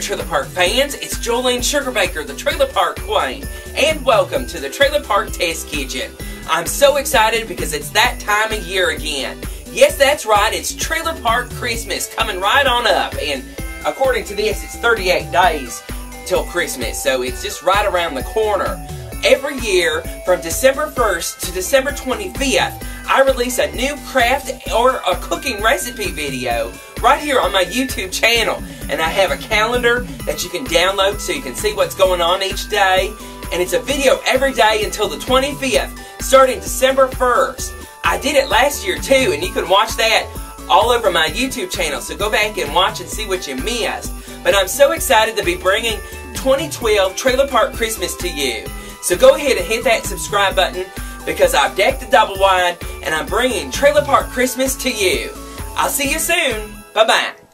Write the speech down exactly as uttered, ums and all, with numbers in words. there, Trailer Park fans. It's Jolene Sugarbaker, the Trailer Park Queen, and welcome to the Trailer Park Test Kitchen. I'm so excited because it's that time of year again. Yes, that's right, it's Trailer Park Christmas coming right on up, and according to this, it's thirty-eight days till Christmas, so it's just right around the corner. Every year, from December first to December twenty-fifth, I release a new craft or a cooking recipe video right here on my YouTube channel. And I have a calendar that you can download so you can see what's going on each day. And it's a video every day until the twenty-fifth, starting December first. I did it last year too, and you can watch that all over my YouTube channel. So go back and watch and see what you missed. But I'm so excited to be bringing twenty twelve Trailer Park Christmas to you. So go ahead and hit that subscribe button, because I've decked the double wide and I'm bringing Trailer Park Christmas to you. I'll see you soon. Bye-bye.